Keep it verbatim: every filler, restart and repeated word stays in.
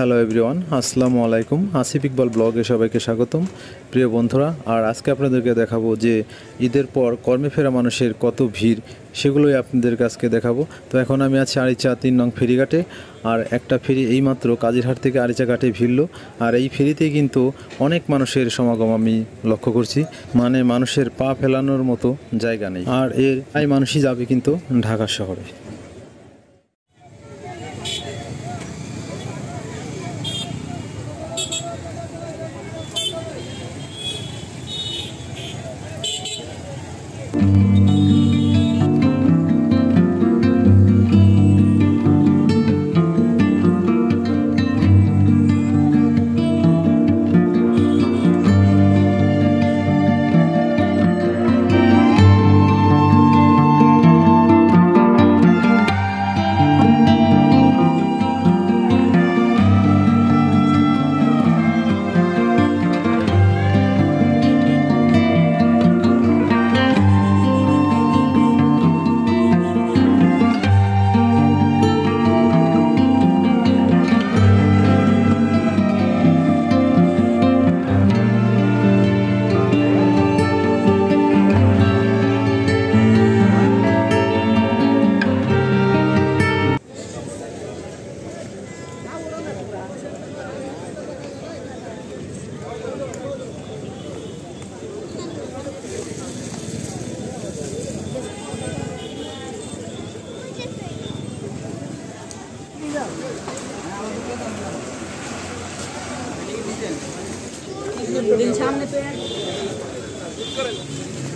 Hello everyone, আসসালামু আলাইকুম। আসিফ ইকবাল ব্লগে সবাইকে স্বাগতম। প্রিয় বন্ধুরা, আর আজকে আপনাদেরকে দেখাবো যে ঈদের পর কর্মে ফেরা মানুষের কত ভিড়, সেগুলোই আপনাদের কাছকে দেখাবো। তো এখন আমি আছি আরিচা তিন নং ফেরিঘাটে। আর একটা ফেরি এইমাত্র কাজিরহাট থেকে আরিচা ঘাটে ভিড়ল, আর এই ফেরিতে কিন্তু অনেক মানুষের সমাগম আমি লক্ষ্য করছি, মানে মানুষের পা ফেলানোর মতো জায়গা নেই। আর এর এই মানুষই যাবে কিন্তু ঢাকা শহরে। সামনে